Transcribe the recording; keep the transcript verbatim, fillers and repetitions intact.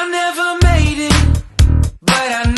I never made it, but I know